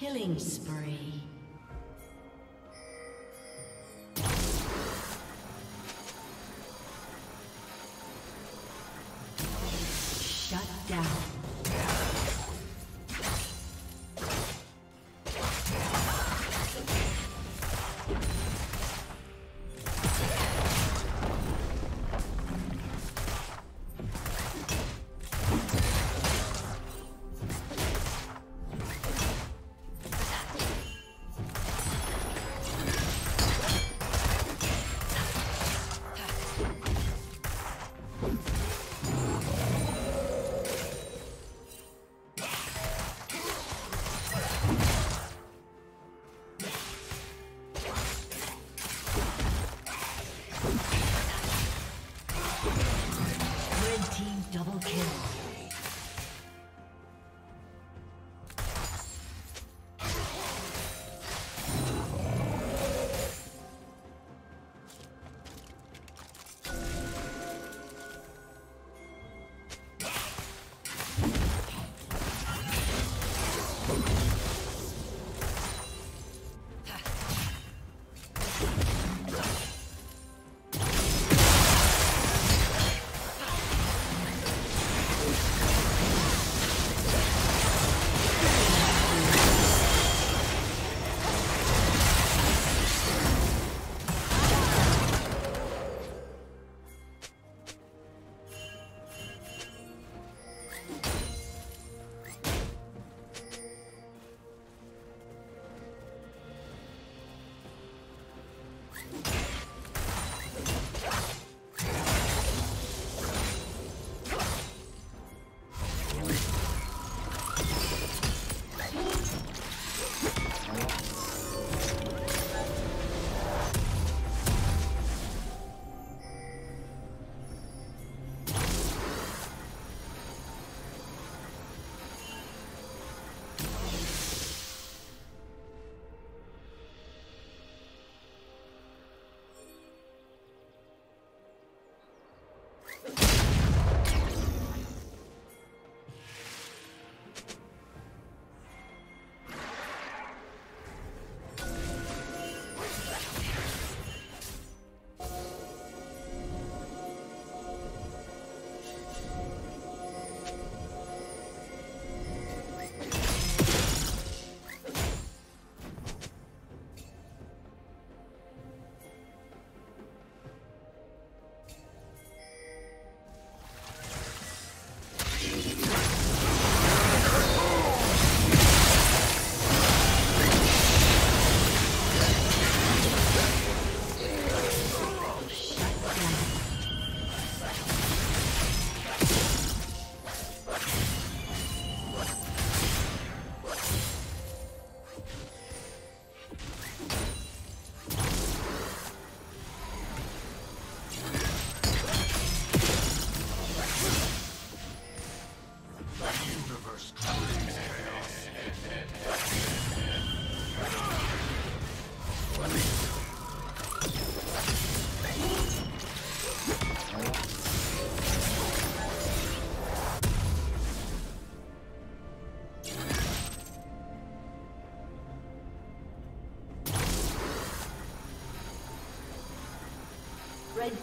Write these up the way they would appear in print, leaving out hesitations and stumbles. Killing spree. Shut down. Red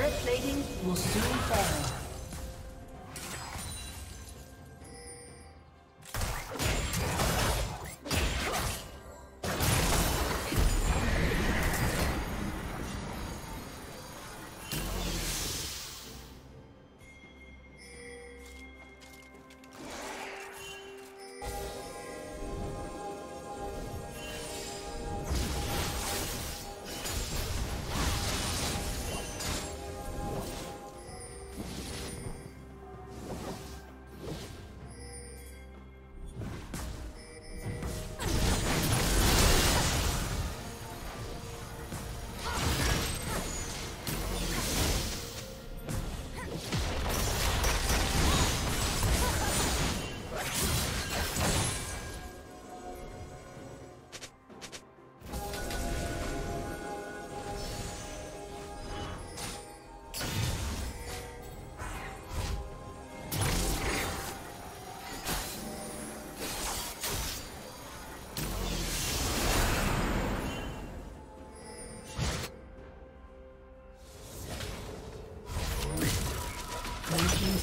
Turret plating will soon fall. Blue team's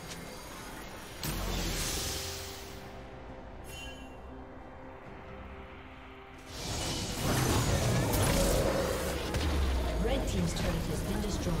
Red team's turret has been destroyed.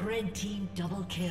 Red team double kill.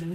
Blue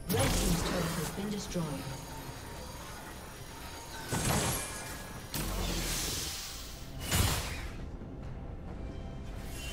Red team's turret has been destroyed.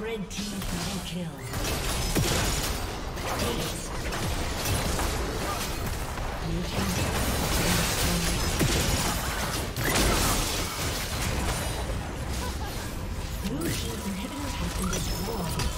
Red team double kill. Ace. Blue team double kill. Blue team's inhibitor has been destroyed.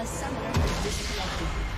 A summoner has disconnected.